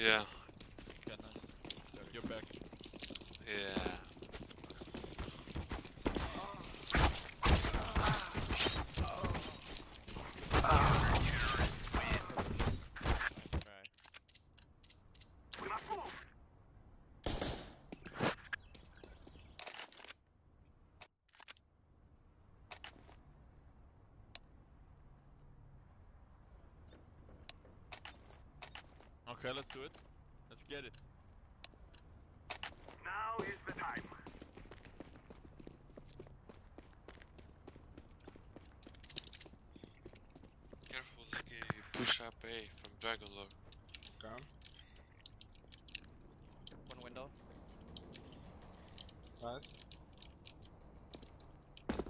Yeah. Yeah, nice. You're back. Yeah. Okay, let's do it. Let's get it. Now is the time. Careful, Ziggy. Push up A from Dragon Lord. Down. One window. Nice.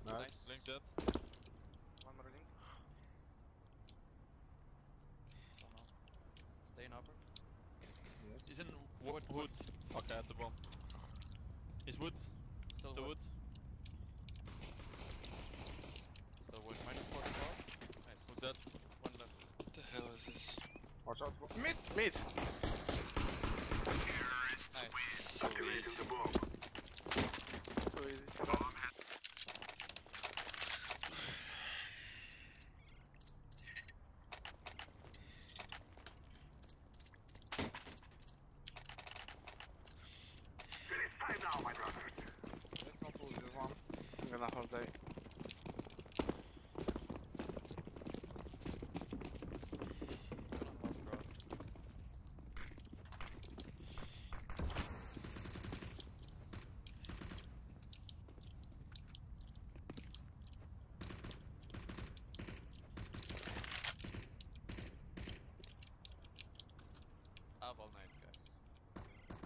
Nice. Linked up. One more link. Stay in upper. Yes. He's in wood. Okay, at the bomb. Is wood. Still wood. Still wood. -45. Nice. Who's that? One left. What the hell is this? Watch out. Mid! Mid! Nice. So easy. So easy for us. All night, guys.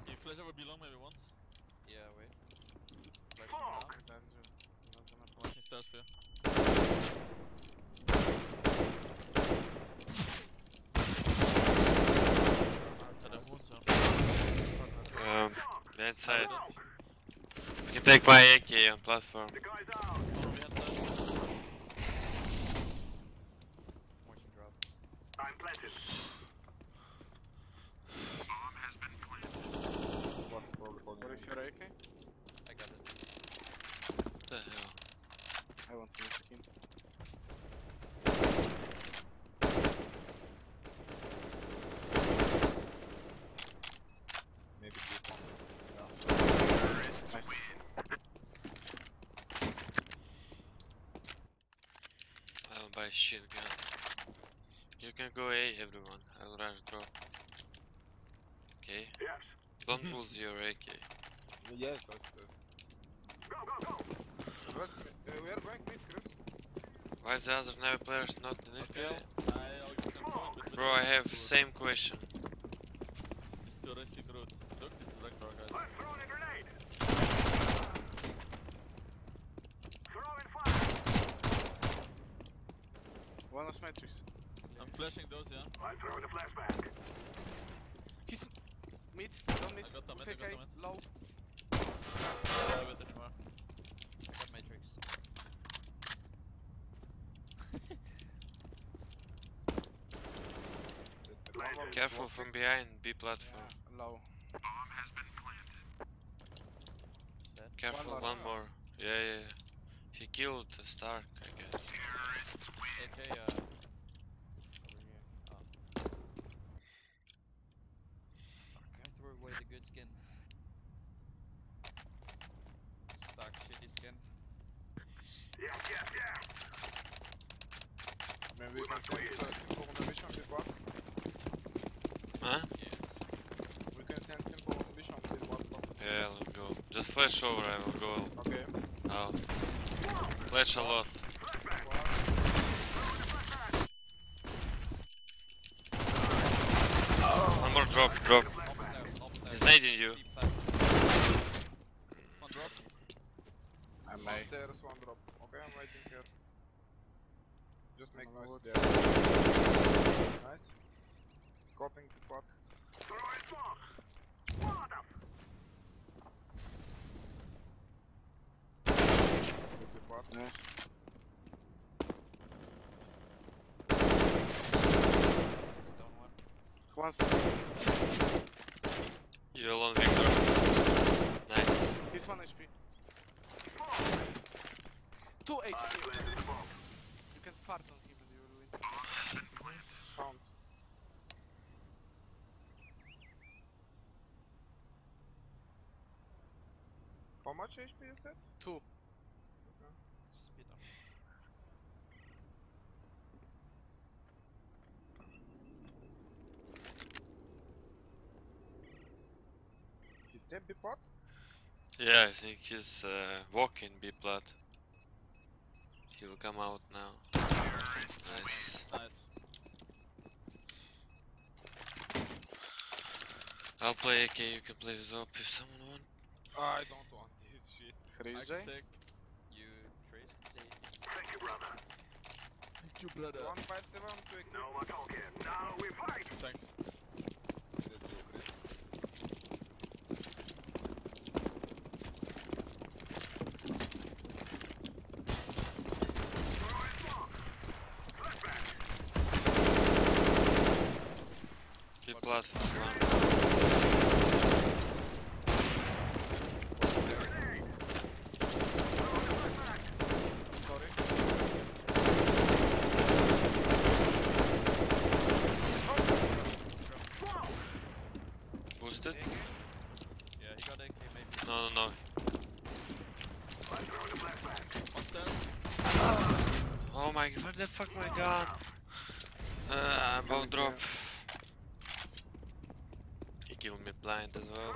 Can you flash over below maybe once? Yeah, wait. Flash now. You're not gonna flash. He's down here. They're inside. You can take my AK on platform. The guy's out. Oh, we have that. Watching drop. I'm planted. What is your AK? I got it. What the hell? I want to skin. Maybe keep on. No. Nice. I don't buy shit again. You can go A, everyone. I'll rush drop. Okay? Yes. Don't lose your AK. Yes, that's good. Go, go, go! We are going mid, Chris. Why is the other Navy players not in FPL? Okay. Bro, I have same question. It's too rusty route. Look, this is like our guys. I'm throwing a grenade! Throwing fire! One of matrix. I'm flashing those, yeah? I'm throwing a flashback. He's... Mid, don't mid, I got the mid. Low. I don't have it anymore. I got matrix. Careful from behind, B platform. Yeah, low. Bomb has been planted. Careful, one more. Yeah, yeah. He killed Stark, I guess. Terrorists win. Okay, away the good skin. Stark shitty skin. Yeah, yeah, yeah! Maybe we can take simple on the vision before. Huh? Yeah. We can send simple on the vision before. Yeah, let's go. Just flash over, I will go. Okay. I'll flash a lot. One more drop, He's nading you. One drop. I'm out. There's one drop. Okay, I'm waiting here. Just make noise there. Nice. Copying the fuck. Throw it back. What up? Nice. One one side. You're alone, Victor. Nice. He's 1 HP. 2 HP. You can fart on him and you will win. Found. How much HP you have? 2. Okay. Speed up. Is that B-plot? Yeah, I think he's walking B-plot. He'll come out now. Nice. Nice. I'll play AK, you can play with OP if someone wants. I don't want this shit. Crazy? You crazy? Thank you, brother. Thank you, brother. 157, quick. No more talking. Now we fight. Thanks. Get platform. Yeah, he got AK maybe. No, no, no. Oh my god, where the fuck my gun? I'm about drop. He killed me blind as well.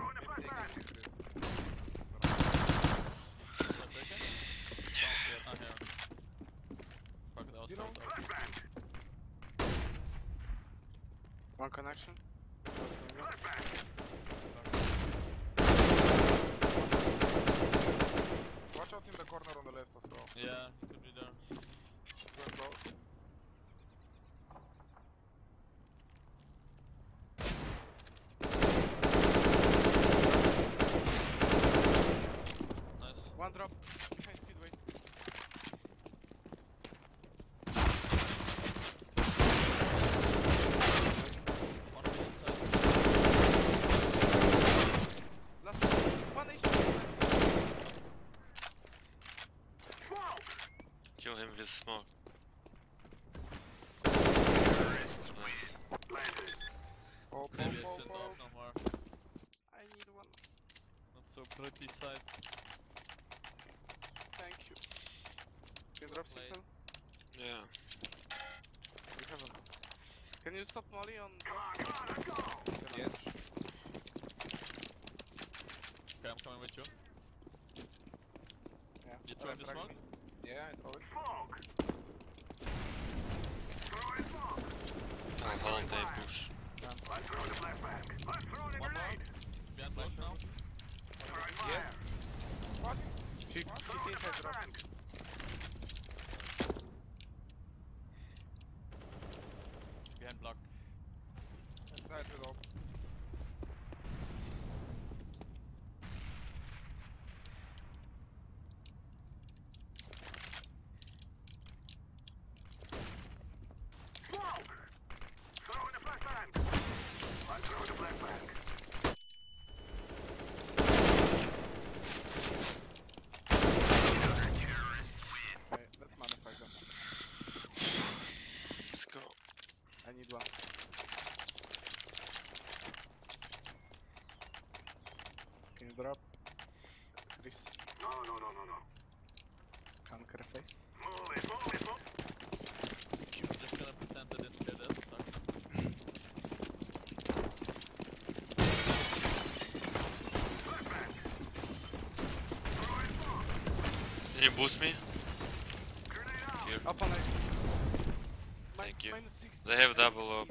One connection. Watch out in the corner on the left as well. Yeah, he could be there. Nice. One drop. Behind speedway. Kill him with smoke. Nice. Oh, maybe I shouldn't have no more. I need one. Not so pretty sight. Thank you. Can you drop signal? Yeah. We have him. Can you stop Molly on... Yes. Yeah. Okay, I'm coming with you. Yeah. You trying to smoke? Yeah, I thought. Smoke! Throw it, smoke! I'm holding a push. Let's throw the flashback! Let's throw the grenade! Behind flash now? Throw it fire! What? He sees I dropped. Behind block. Inside with op. Can you drop? Chris. No, no, no, no, no. Conquer face. Move it, move it, move it. I'm just gonna pretend I didn't hear that. Can you boost me? Here. Up on it. Thank you. They have double up.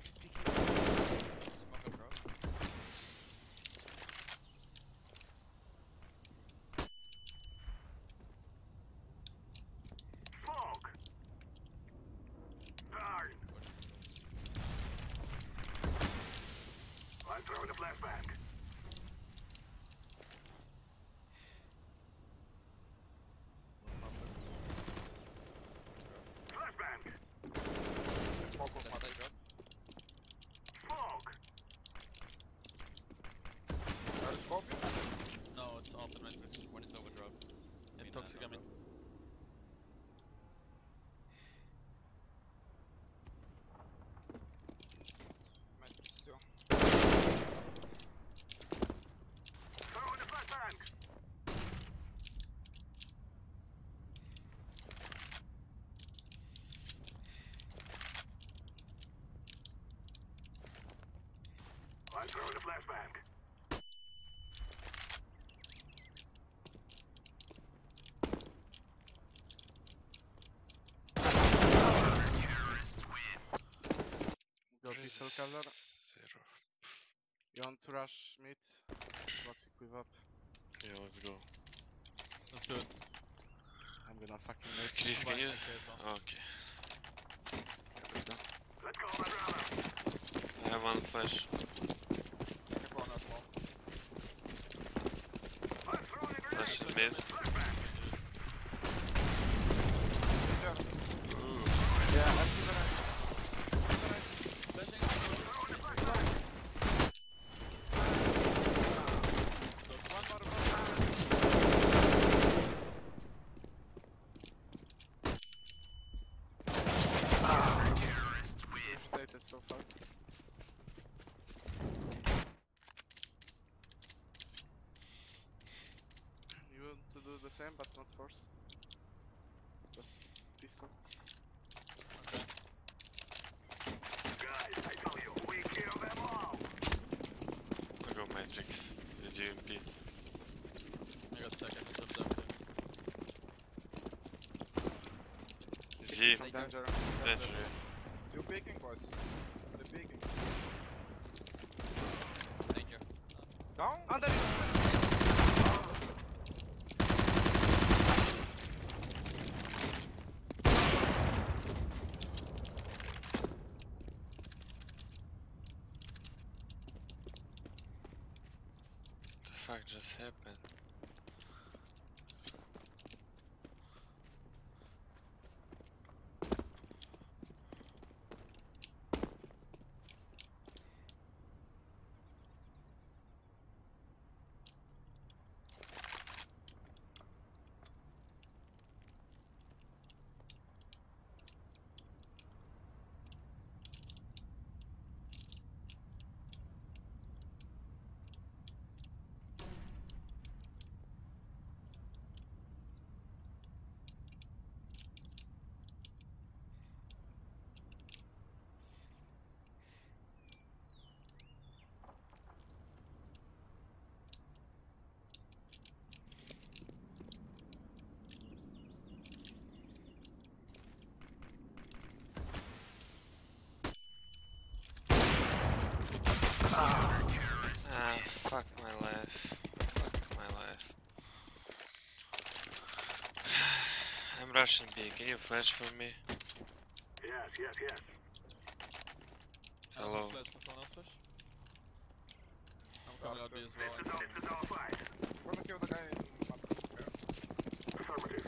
Throw the flashback. Flashbang. Smoke. Got this Hellcaller. You want to rush mid? Let's equip up. Yeah, let's go. Let's do it. I'm gonna fucking make it. Please, can you? Okay. Let's go. Let's go, my brother. I have one flash. Keep on that wall. Flash in mid. Yeah, I'm gonna. Same, but not force. Just pistol. Okay. Guys, I tell you, we kill them all. I got Matrix. Is UMP? I got second. Z. Danger. Danger. You peeking, boys? They're peeking. Danger. Down. Under. What the fuck just happened? Fuck my life. Fuck my life. I'm rushing B. Can you flash for me? Yes. Hello. I'm coming out B as well. We're gonna kill the guy in Mother. Yeah.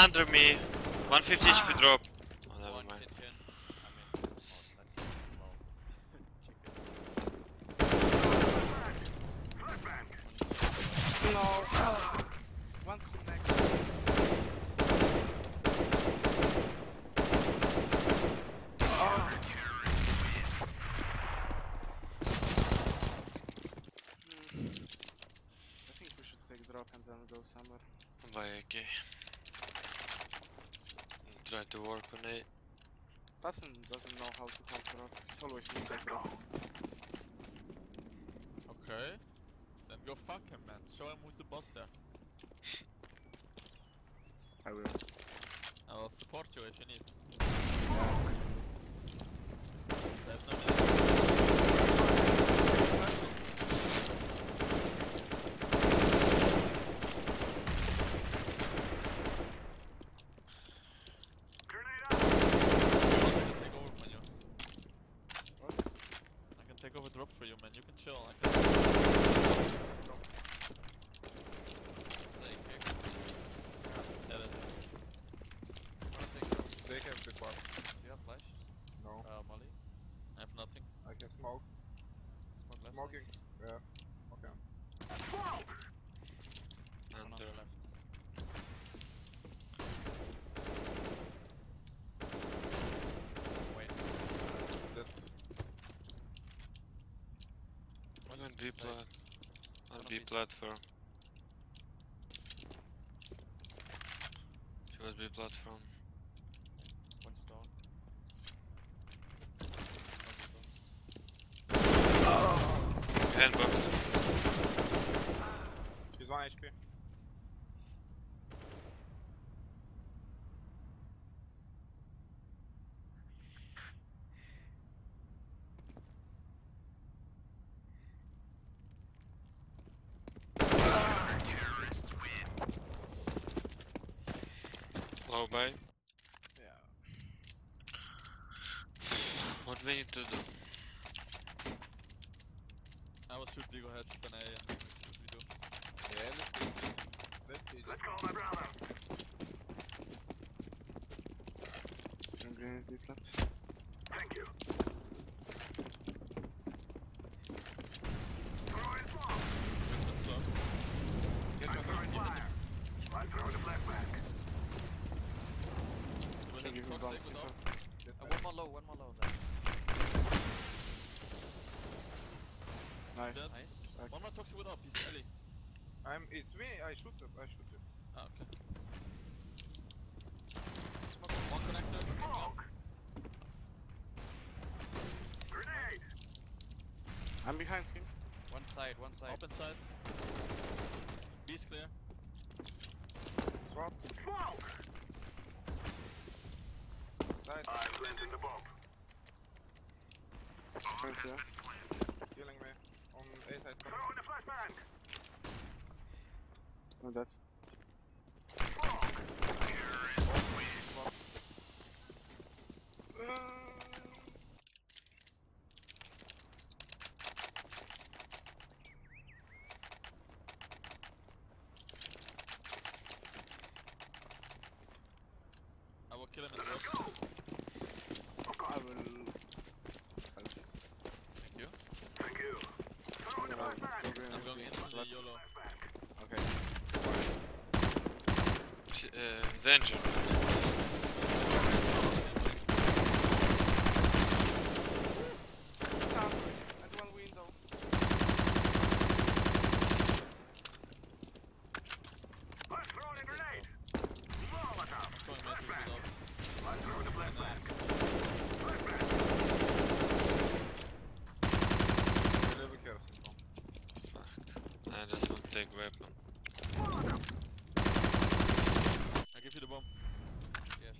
Under me, 150 HP drop. Oh, never mind. No, one connect. Oh. I think we should take drop and then go somewhere. Bye, okay. Try to work on it. Thompson doesn't know how to counter up. He's always in second. Okay. Then go fuck him, man. Show him who's the boss there. I will. I'll support you if you need. There's no for you, man, you can chill. I can... They have big bar. Do you have flash? No. Molly? I have nothing. I can smoke. Smoke left? Smoking. Side? Yeah. Okay. Smoke! And on the left. B plot. On B platform. She was B platform. One stone. Handbox. She's 1 HP. Low buy. Yeah. What we need to do? I will shoot Diego head with an A and see what we do. Yeah, let's go, my brother! I'm going to be flat. Thank you. Throw it long! Get your throw it fire! I throw the black back. Can you give me a bounce? One more low there. Nice. Nice. One more toxic with up, he's Ellie. It's me, I shoot him. Ah, okay. Smoke, one connector, smoke! Grenade! I'm behind him. One side. Open side. B's clear. Swap. Smoke! Side. I'm planting the bomb. Killing me. On A side. Throw in the flashbang! Not dead. I will kill him in the road. Yolo. Okay. Danger. At one window. I'm throwing a grenade. I'm throwing the black flag. Take weapon. I give you the bomb. Yes.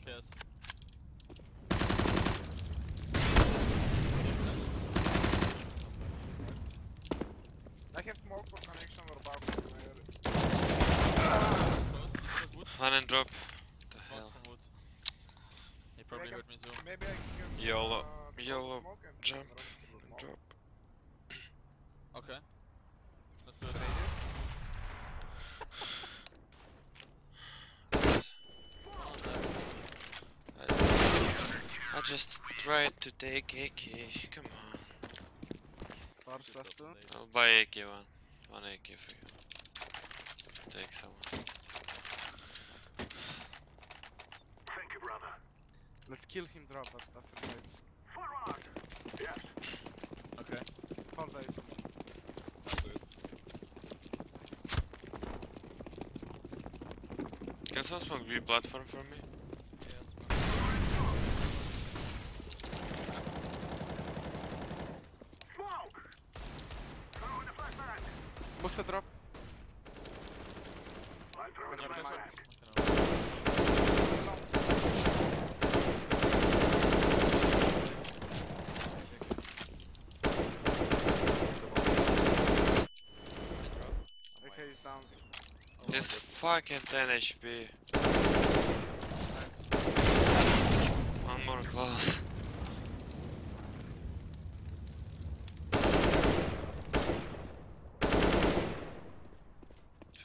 I have smoke for connection or buff. One and drop. The hell. He probably heard me zoom. Maybe I can YOLO jump and drop. Okay. Let's do it. I just tried to take AK, come on. I'll buy AK one AK for you. Take someone. Thank you, brother. Let's kill him, drop after fights. Forward! Yes! Okay. Hold on, someone. Can someone smoke B platform for me? What's the drop? I'm throwing the flag. Okay, he's down. This fucking 10 HP. Thanks. One more close.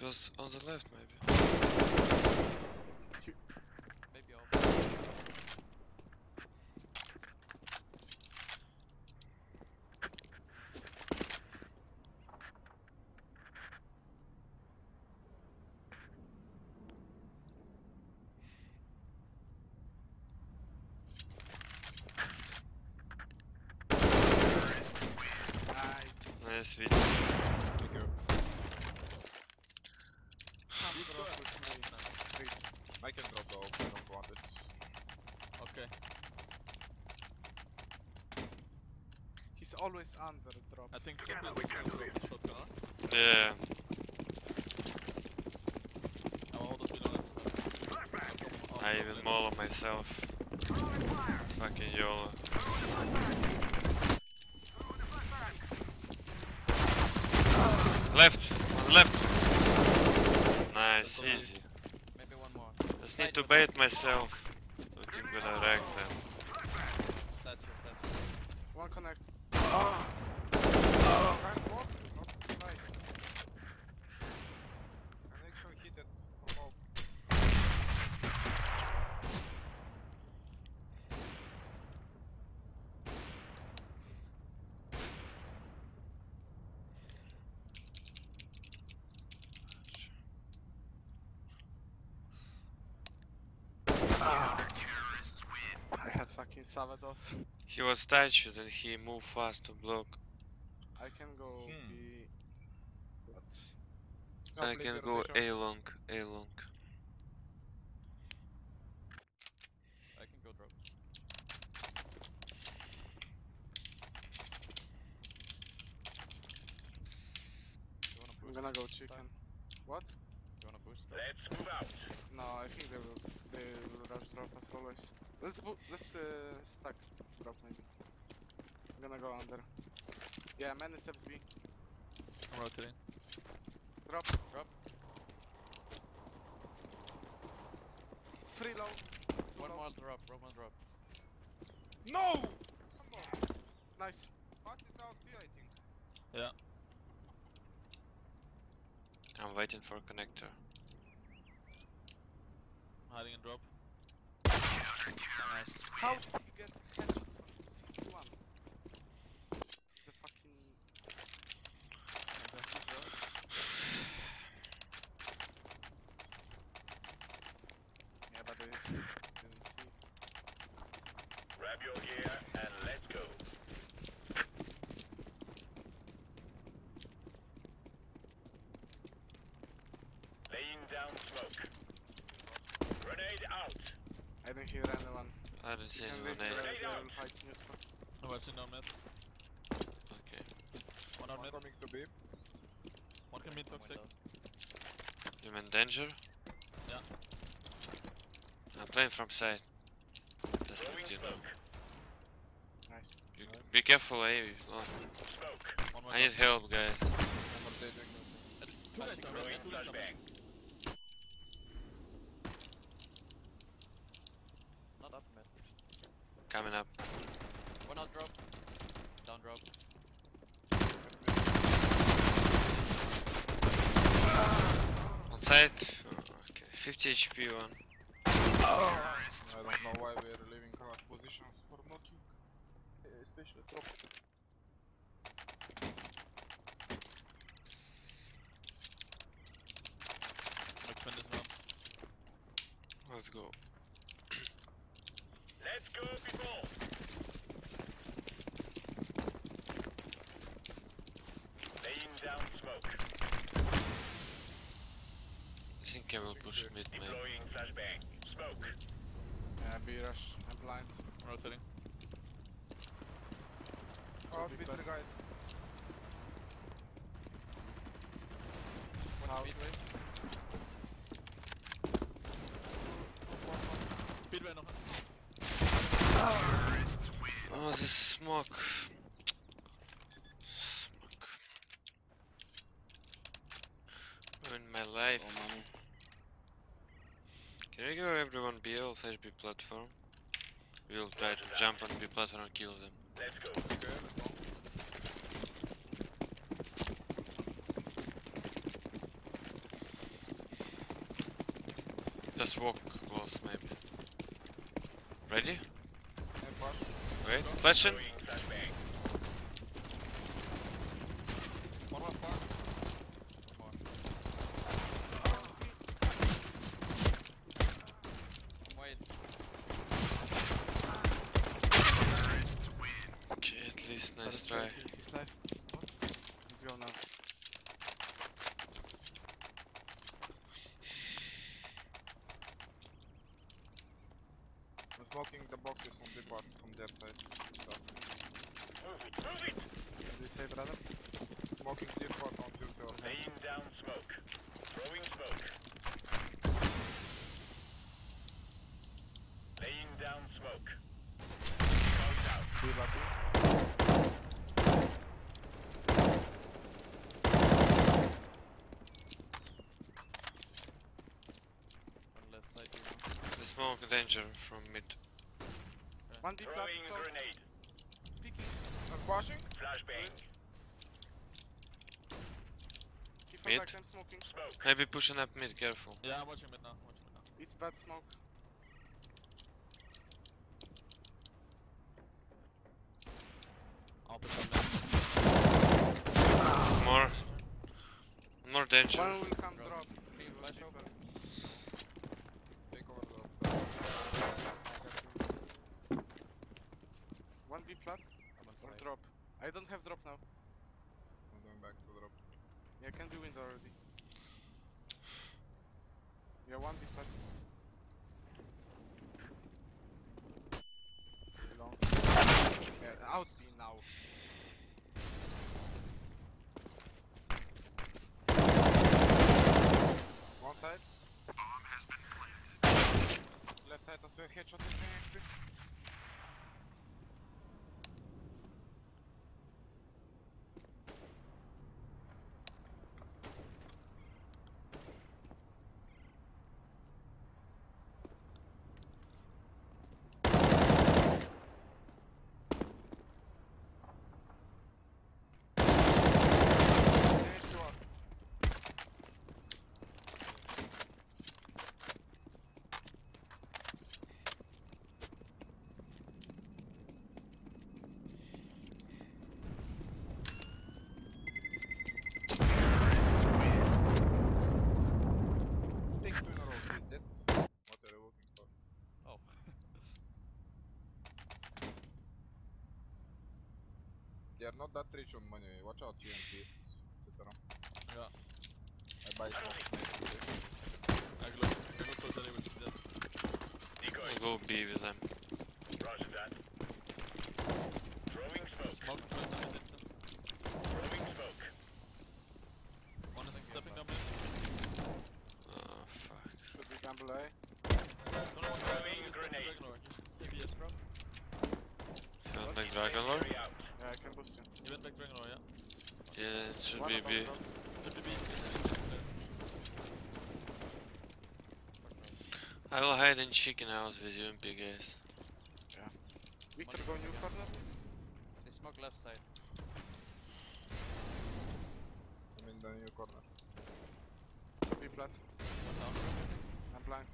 Was on the left, maybe. Maybe I'll. Nice video. always under drop. I think Simple is a shotgun. Yeah. I even more on myself. Fucking YOLO. Left! On left! Nice, easy. Maybe one more. Just need to bait myself. Don't think I'm gonna wreck them. One connect. Oh! Oh! Fucking Salvador. He was statued and he moved fast to block. I can go B. What? No, I can go A long, A long. I can go drop. I'm gonna go chicken. What? You wanna push? Let's move out. No, I think they will rush drop as always. Let's stack drop maybe. I'm gonna go under. Yeah, many steps B. I'm rotating. Drop, drop. Three low. One more drop, one drop. No! One more. Nice. Pass it out B, I think. Yeah. I'm waiting for a connector. I'm hiding and drop. Nice. How did you get headshot from 61? The fucking... Yeah, but I didn't see. Grab your gear and let's go. I think he ran the one. I didn't see anyone there. I'm watching down mid. Okay. One on mid. Coming to B. One can mid toxic. You mean danger? Yeah. I'm playing from side. Just let you know. Nice. Be careful, eh? I need help, guys. Coming up. One out drop. Down drop. On site. Okay. 50 HP one. Oh. I don't know why we are leaving our positions for knocking. Especially drop. Let's go. Let's go people! Laying down smoke. I think I will push mid, man. Deploying flashbang. Smoke. Yeah, B rush. I'm blind. Rotating. Oh, beat the guy. What's the speedway? Speedway on her. Oh, this smoke. Smoke. Ruined my life. Oh, can we go everyone B or flash B platform? We will try to jump on B platform and kill them. Let's go. Just walk close, maybe. Ready? Wait, flashing. One more far. Wait. Okay, at least nice try. Let's go now. Blocking the boxes on the bar from their side. Move it! Move it! okay, brother. Smoking tier 4 on you, sir. Laying down smoke. Throwing smoke. Laying down smoke. Smoke's out. Three bucky. On left side, the smoke danger from mid. One deep left. Throwing grenade. Washing? Flashbang. Keep mid. Back and smoking. Smoke. Maybe pushing up mid, careful. Yeah, I'm watching mid now. It's bad smoke. I'll put some down. More danger. One will come drop. Flash over. Take over drop. One B flat. Drop. I don't have drop now. I'm going back to drop. Yeah, can be wind already. Yeah, one big flat. Long. Yeah, out B now. One side. Bomb has been planted. Left side as well. Headshot is being XP. They are not that rich on money, watch out UMPs, etc. Yeah. I buy smoke. I go totally with them. I'll go B with them. Roger that. Throwing smoke. Throwing smoke. One is stepping up in. Oh fuck. Should we gamble A? Throwing grenade. You don't like Dragon Lord? Yeah, I can boost you. You went back Dragon Lord, yeah? Yeah, it should be B. Should be B. I will hide in chicken house with you and big guys. Yeah. Victor, go new corner. They smoke left side. I'm in the new corner. B flat. I'm blind.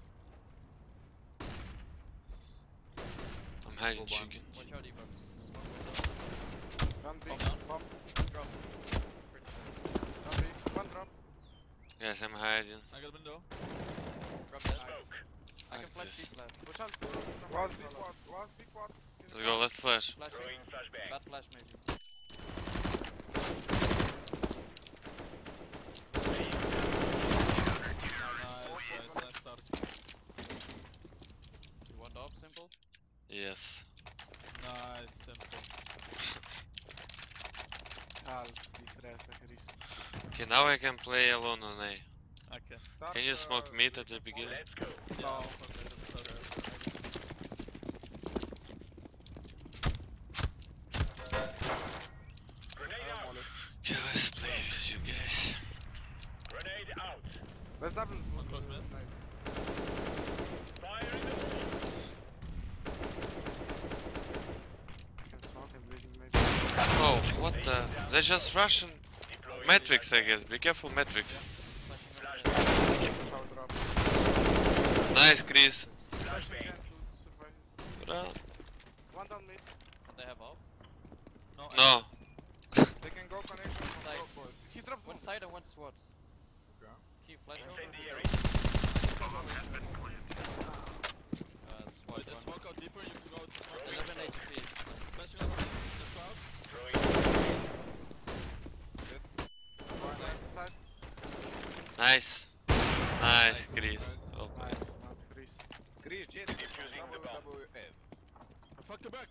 I'm hiding chicken. Watch out, E-box. One B, bomb, drop. One B, one drop. Yes, I'm hiding. I got window. Drop that. I can flash this. Watch out. One big quad, one big quad. Let's go, let's flash. Throwing flashbang. That flash maybe. Nice, start. You want up, simple? Yes. Nice, simple. Okay, now I can play alone on A. Okay. Can you smoke mid at the beginning? Let's go. Yeah. No. Grenade out. Okay, let's play with you guys. Grenade out. Let's double. One close mid. Fire in the hole. Can smoke and bleeding maybe. Oh, what the? They're just Russian. Matrix, I guess. Be careful, Matrix. Nice, Chris. One down mid. Can they have all? No. They can go connection from both boys. He dropped one side and one SWAT. Okay. He flashed over. SWAT. Just walk out deeper, you can go to 11 HP. Flashing over the crowd. Nice. Nice, Chris. Oh, nice. Not Chris. Chris, Jerry. Defusing the bomb. Fuck the back.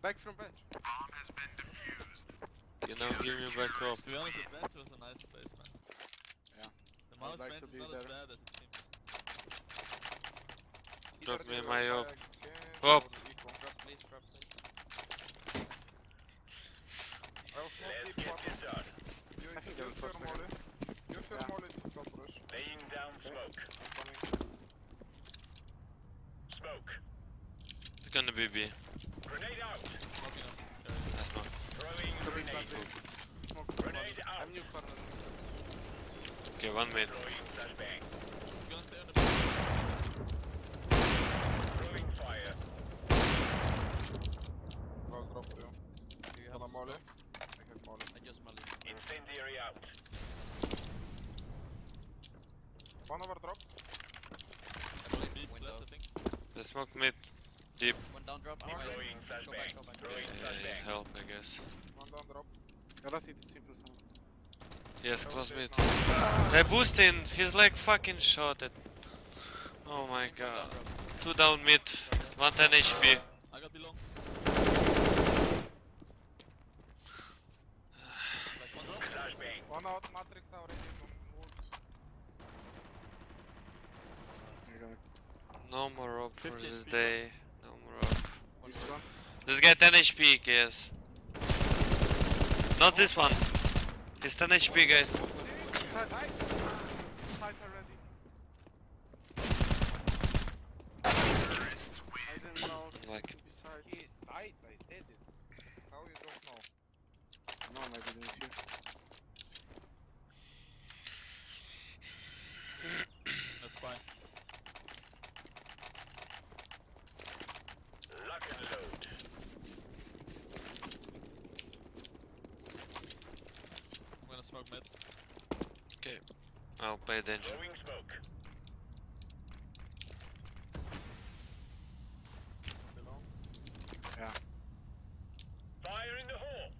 Back from bench. Bomb has been defused. now gear me back up. To be honest, the bench was a nice place, man. Yeah. The mouse like bench is not there. As bad as it seems. Drop me my up. Up! Let's get this done. You throw molly to top rush. Laying down smoke. Smoke. It's gonna be B. Grenade out! That's not. Throwing grenade. Smoke. Grenade out. I'm new corner. Okay, one mid. Throwing flashbang. Throwing fire. I'll drop you. Do you have a molly? I have molly. I just molly. Incendiary out. One over drop. The smoke mid. Deep. One down drop. I'm throwing flashbang. Help, I guess. One down drop. Yes, close mid. I boosted him. He's like fucking shot at. Oh my god. Two down mid. 110 HP. I got below. One out. Matrix already. No more up for this day. No more up. This guy 10 HP, guys. Not this one. He's 10 HP, guys. Like. He's side, I said it. How you don't know? No, I didn't hear. That's fine. Okay, I'll pay attention. Yeah. Fire in the hole.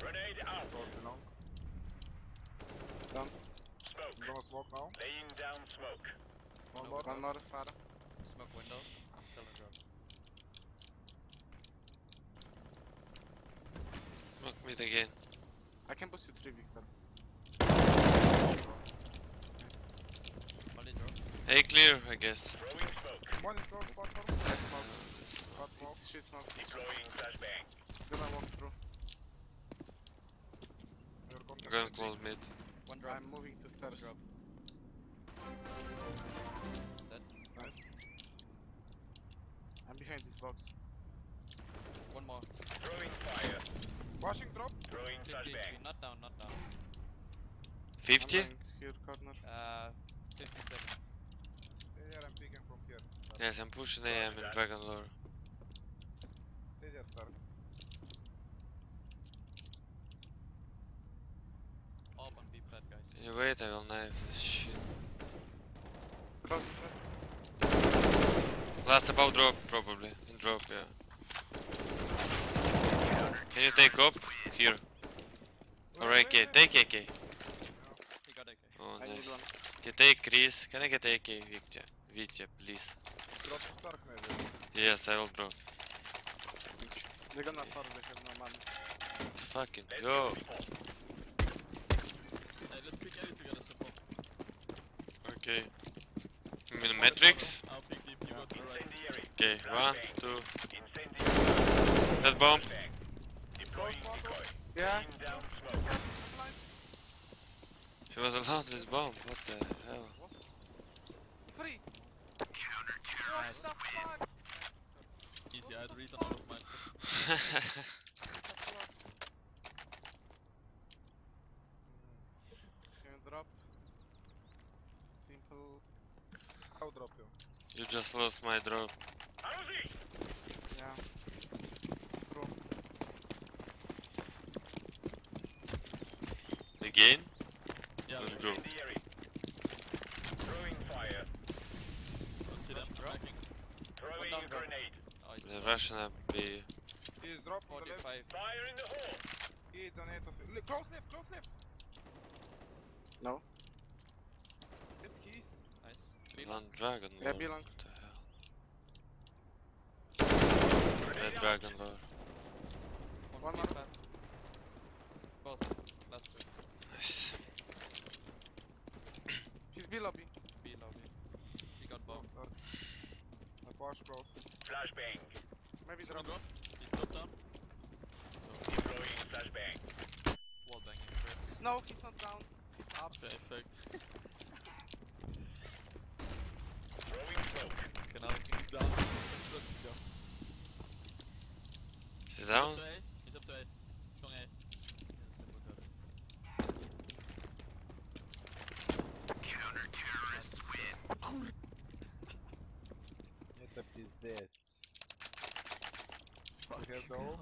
Grenade out. Done. Smoke. No smoke now. Laying down smoke. One more. Smoke window. I'm still in drop. Smoke mid again. I can boost you 3, Victor. Hey, clear, I guess. One is low, it's shit smoke. Deploying flashbang. Gonna walk through. I'm gonna close mid. One drop. I'm moving to stairs. Dead. Nice. I'm behind this box. One more. Throwing fire. Washing drop. Throwing flashbang. Not down. 50? Here, corner. 57. Stay there, I'm picking from here. Start. Yes, I'm pushing AM and Dragon Lore. Stay there, sir. Up and be flat, guys. Can you wait? I will knife this shit. Close. Last about drop, probably. In drop, yeah. Can you take up? Here. Or AK, take AK. No. He got AK. Oh, nice. Okay, take Chris. Can I get AK, Vitya? Vitya, please. Drop Stark maybe? Yes, I will drop. They're gonna farm, they have no money. Fucking go. Hey, let's pick A together, support. Okay. You mean Matrix? I'll pick deep, you go to the right. Okay, 1, 2. That bomb. Yeah. She was allowed this bomb, what the hell? Free. Nice. Easy, I'd read all of my stuff. Hand drop. Simple. I'll drop you. You just lost my drop. Yeah. Again? Yeah, let's go. Throwing fire. Throwing a grenade. Oh, the Russian up B. He is dropped on the left. Fire in the hole. He is on 8 of it. Close left. No. Yes, he is. Nice. One Dragon Lord. Yeah, what the hell? Red Dragon Lord. One more. Both. Last one. Nice. He's B lobby. B lobby. He got bomb. I flash bro. Flashbang. Maybe drop. He's not down. So deploying flashbang. Wall banging. No, he's not down. He's up. Perfect. Throwing smoke. Okay, now he's down. Let's go. He's down. He's up to A. He's going A. Up his deaths. You have low?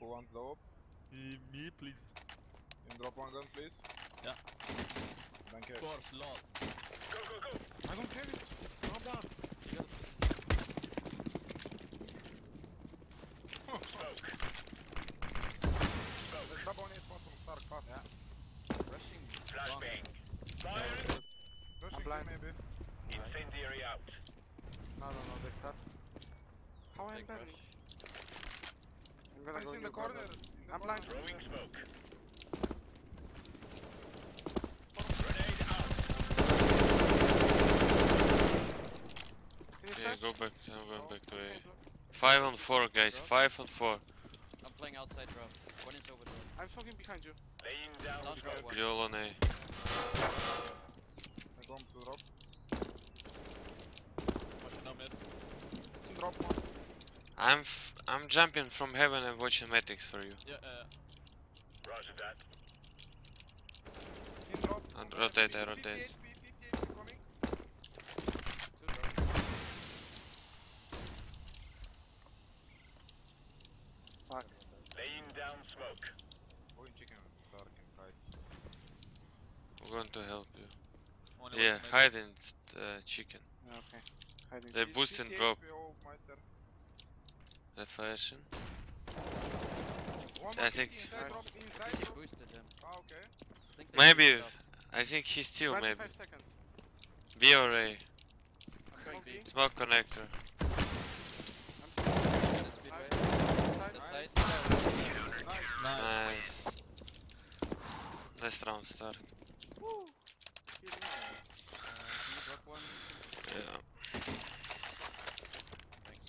Who wants low? Me, please. Can drop one gun, please? Yeah. Don't care. Of course, lol. Go, go, go! I don't care. Calm down. Smoke. Smoke. Drop on it, bottom, start, cut. Yeah. Rushing. Flashbang. Fire. Rushing, blind. Maybe. Incendiary out. No, they start. How am I burning? I'm gonna go in the corner. I'm blind. Throwing smoke. Grenade out. Yeah, go back. I'm going back to A. 5 on 4, guys. 5 on 4. I'm playing outside, bro. One is over there. I'm fucking behind you. Laying down. You're on A. I'm going to drop. Drop one. I'm jumping from heaven and watching Matrix for you. Yeah, Roger that. And rotate, I rotate. 50 HP coming. Fuck. Laying down smoke. I'm going to help you. Only yeah, hide in chicken. Okay. They boost and drop. They're flashing. I think. Maybe. I think he's still maybe. B or A. Smoke connector. Nice. Last round start. Yeah.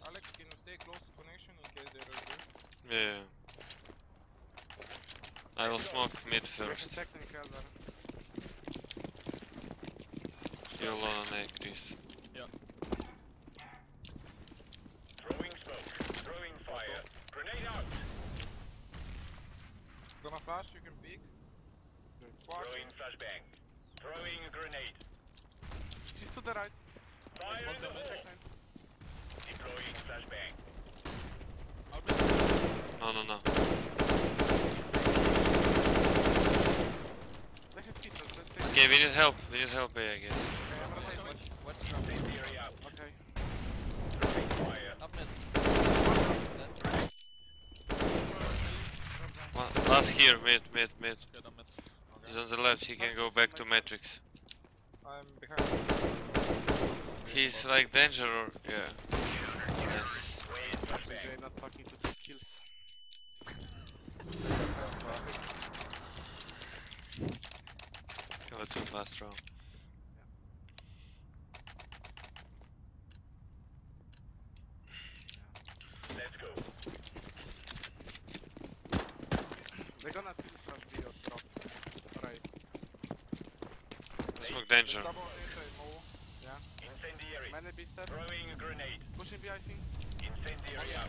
Alex, can you stay close to connection in case there is good? Yeah. I will smoke mid first. You're alone on A, Chris. Yeah. Throwing smoke, throwing fire, grenade out! Gonna flash, you can peek. Throwing flashbang, throwing a grenade. She's to the right. Fire in the hole. Deploying flashbang. No. Okay, we need help. We need help here, I guess. What's the area out? Okay. Fire. Up mid. Last here, mid. He's on the left. He can go back to Matrix. I'm behind. He's like danger or yeah. Yes. DJ not fucking to take kills. Let's do last round. Yeah. Let's go. They're gonna kill from B or drop. Right. Let's smoke danger. Throwing a grenade. Pushing B, I think. Incendiary out.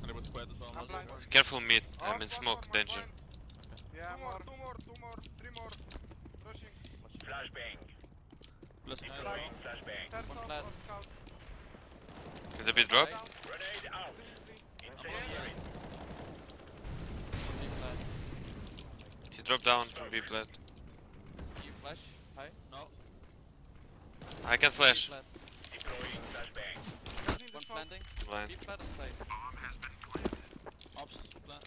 And it was squared as well. Careful mid. I'm in smoke. More, danger. Okay. Yeah, two more, 3 more. Rushing. Flashbang. Deploying flashbang. One scout. Can the B drop? Grenade out. Incendiary. He dropped down from B plat. You flash? Hi? No. I can flash. Deploying flashbang. One planting. Blind. Plant on site. Bomb has been planted. Ops plant,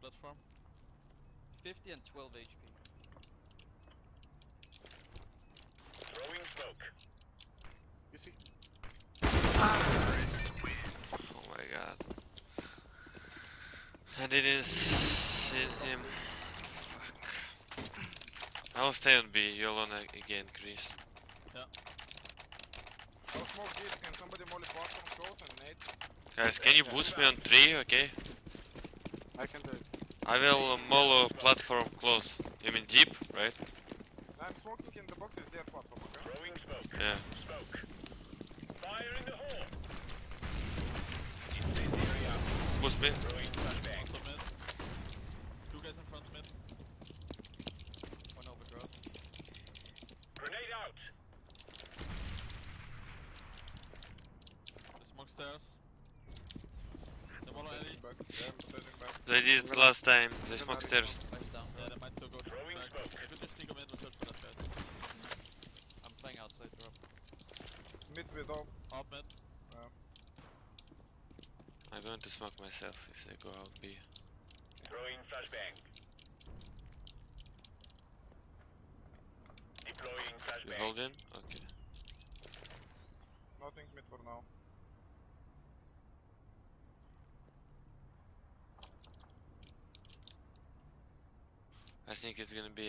platform. 50 and 12 HP. Throwing smoke. You see? Ah. Oh my god. I didn't see him. Fuck. I'll stay on B. You're alone again, Chris. Yeah. I'll smoke deep. Can somebody molly bottom close and nade? Guys, can you boost me on 3, okay? I can do it. I will molly platform close. You mean deep, right? I'm smoking in the box, is there platform, okay? Throwing smoke. Yeah. Smoke. Fire in the hole. It's in the area. Boost me. Throwing flashbang. Two guys in front of mid. One overgrowth. Grenade out. The smoke stairs. The wall already. They did it last time. They smoke stairs. Yeah, they might still go throwing smoke. I could just sneak a mid and search for that guy. I'm playing outside, bro. Mid with all. Up mid. I'm going to smoke myself if they go out B. Throwing flashbang. Deploying flashbang. You holding? Okay. Nothing mid for now. I think it's gonna be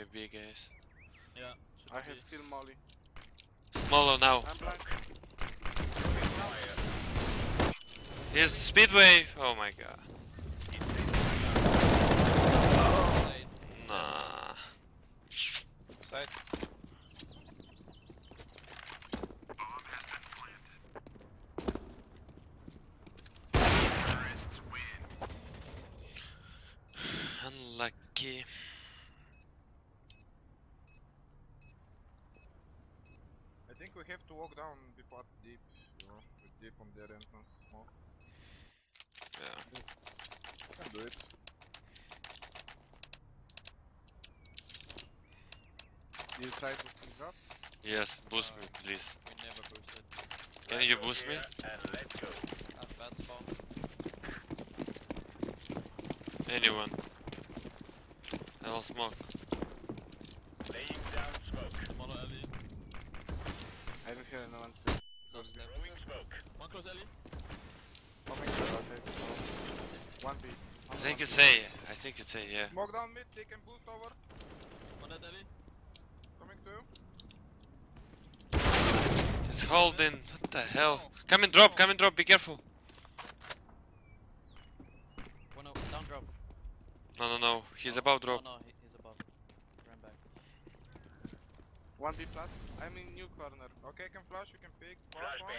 a B, guys. Yeah. I have still molly. Mollo now. I'm blank. Here's Speedway! Oh my god. Nah. Side. Unlucky. I think we have to walk down the path deep, you know, deep on their entrance. Smoke. Yeah. I can do it. You try to sneak up? Yes, boost me, please. We never boosted. Can you boost me? And let's go. Anyone. I will smoke. Laying down smoke. Tomorrow alley. I don't hear anyone. Close smoke. One close alley. One B. I think it's A. I think it's A, yeah. Smoke down mid, they can boost over. On that alley. Coming to you. It's holding. What the hell? Oh. Come and drop, be careful. One up, down drop. No, no, no, he's above drop. No, no, he's above. Ran back. 1B plus. I'm in new corner. Okay, I can flash, you can pick. Flash one.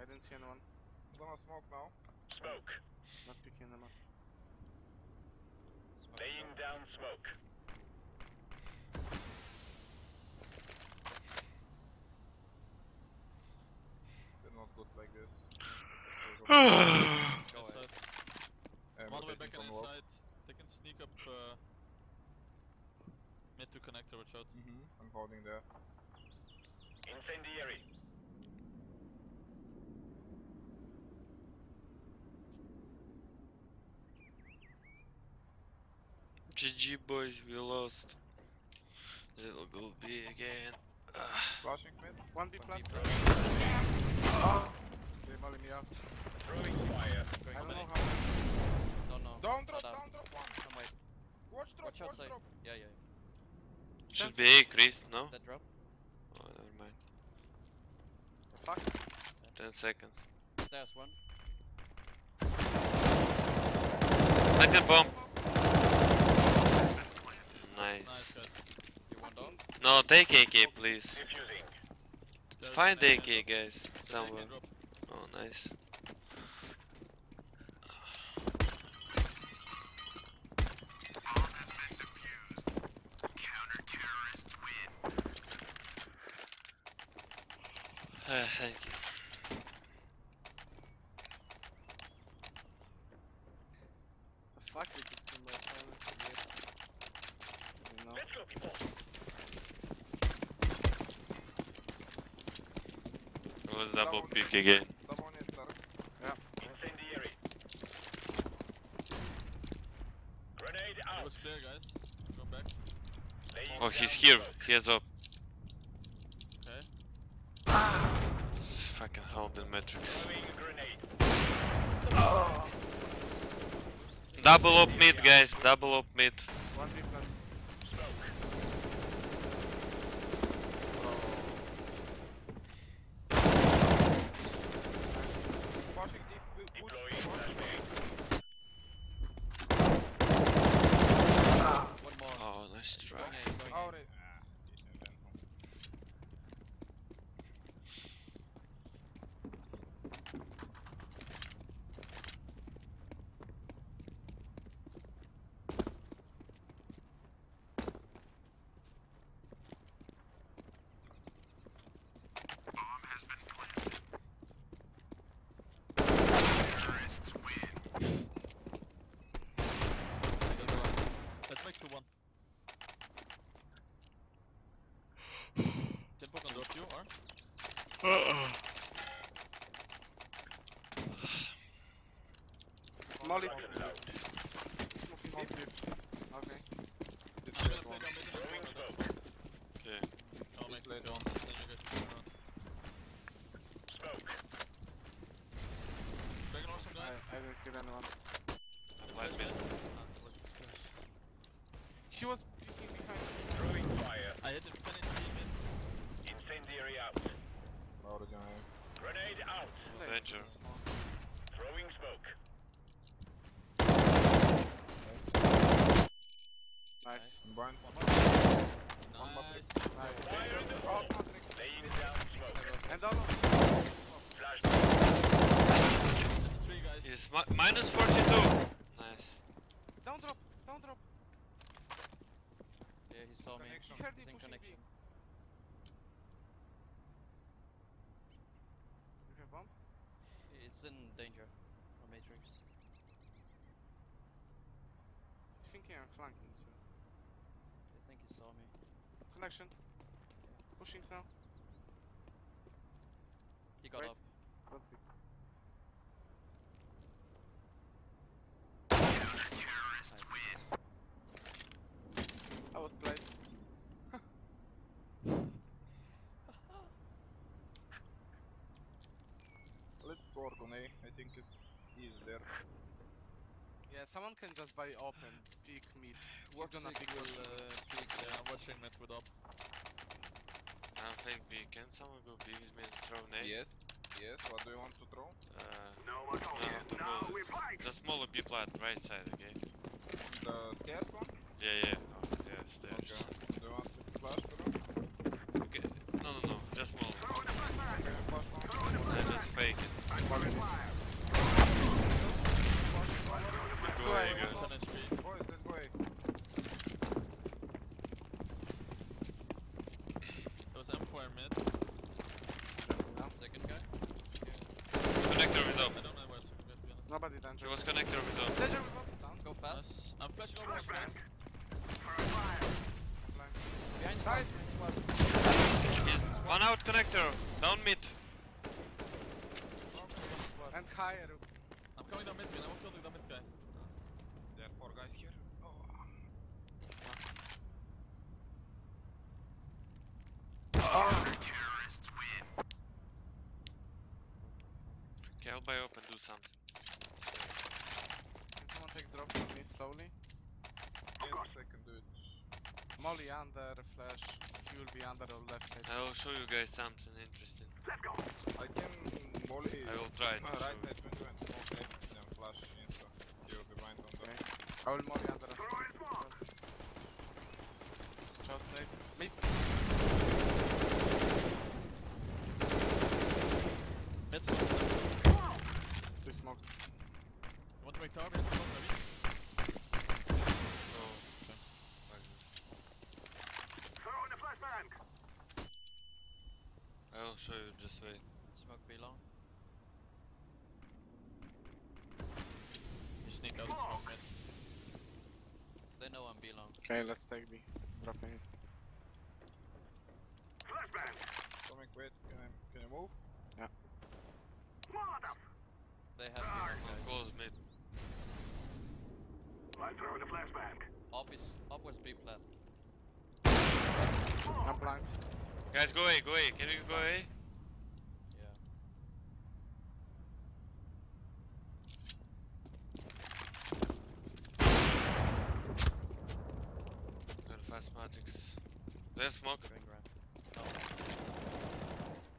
I didn't see anyone. I'm gonna smoke now. Smoke. Not picking them up. Laying down smoke. They're not good like this. Go ahead. I'm all the way back on inside. They can sneak up mid to connector, watch out. I'm holding there. Incendiary. GG boys, we lost. It'll go B again. Flashing mid. 1B plant. Oh. They molly me out. Throwing fire. I don't know how. No, no. Down drop one. Come wait. Watch drop, watch drop. Yeah, yeah. Should be A, Chris, no? That drop? Oh, never mind. Fuck. 10 seconds. There's one. Second bomb. Nice. You want down? No, take AK, please. Find AK, guys, somewhere. Oh, nice. Thank you. The fuck did this in my silence? No. Let's go, people! It was double pick again. Yeah. Incendiary. Grenade out! It was clear, guys. Go back. Oh, he's here. He has up. Fucking holding matrix. Throwing a grenade. What the Double up mid, guys. Double up mid. Molly. Okay. Okay. I'll make later on. Then you get to smoke. Bacon or some guys? I will give anyone. Might be. She was peeking behind me. Throwing fire. I had to finish demon. Incendiary out. Loaded guy. Grenade out. Danger. Throwing smoke. Nice. Burn. Nice. Fire in the front. Laying down smoke. And down. Flash. Three guys. He's minus 42. Nice. Down drop. Down drop. Yeah, he saw me. He's in connection. You have bomb? It's in danger. Or matrix. He's thinking I'm flanking, so. I think he saw me. Connection. Pushing now. He got up. Terrorists win. I was played. Let's work on A. I think it is there. Yeah, someone can just buy up and peek mid. He's gonna peek there, I'm watching mid with up. I'm playing B, can someone go B with me and throw nades? Yes, yes, what do you want to throw? No, the smaller B plat, right side, okay? The stairs one? Yeah, oh, yeah, stairs. Okay. Do you want to flash through? Okay, no, just smaller. I just fake it. Go away, guys. Boys, let's go away. That was M4 mid. Second guy. Connector is up. I don't know where it's going to be. It was connector is up. Go fast. Yes. I'm flashing over the flank. Behind side. Yes. One out connector. Down mid. And higher. I'm coming down mid again. I'm killing down mid guy. There are 4 guys here. Oh. The terrorists win. Okay, I'll buy up and do something. Can someone take drop from me slowly? Yes, I can do it. Molly under, flash. You'll be under or left side. I'll show you guys something interesting. Let's go. I can Molly. I will try. Right side window and smoke left and then flash into. You'll be blind on the. I will Molly under us. Shot left. Meet. Mid smoke. They smoked. You want to make target? I'll show you, just wait. Smoke be long. You sneak out the smoke mid. They know I'm be long. Okay, let's take B. Drop me. Flashbang! Stomach, wait, can I move? Yeah. They have B. Close mid. I'm throwing the flashbang. Up was B plat. I'm blanked. Guys, go away, can you go away? Yeah. There's smoke. Oh.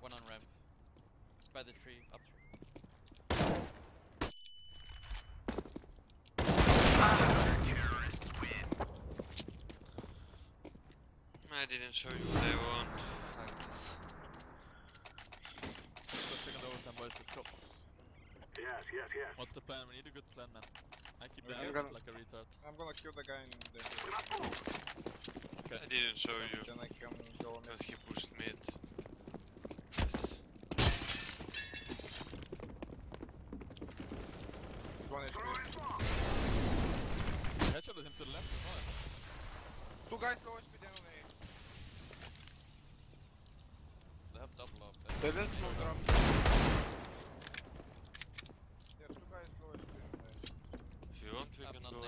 One on ramp. It's by the tree, up tree. Ah, terrorists win. I didn't show you what I want. Let's take another time, boys. Let's go. Yes, yes, yes. What's the plan? We need a good plan, man. I keep down like a retard. I'm gonna kill the guy in the... Okay. I didn't show you. Then I can go mid. Because he pushed mid. Yes. One HP. Headshotted him to the left as well. Two guys low HP down on A. They have double up there. They didn't smoke drop. Yeah, two guys low HP. If you want, we can go A.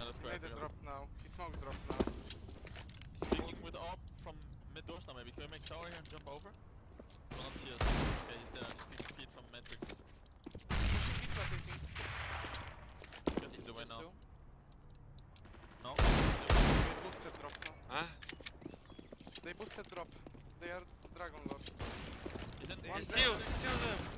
No, let's go A. He made a drop now. He smoked drop now. He's peeking with AWP from mid doors now, maybe. Can we make tower here and jump over? He will not see us. Okay, he's there. He's peeking feet from Matrix. I guess he's away now. No. They boosted drop now. Huh? They boosted drop. They are Dragon Lord. He's still there.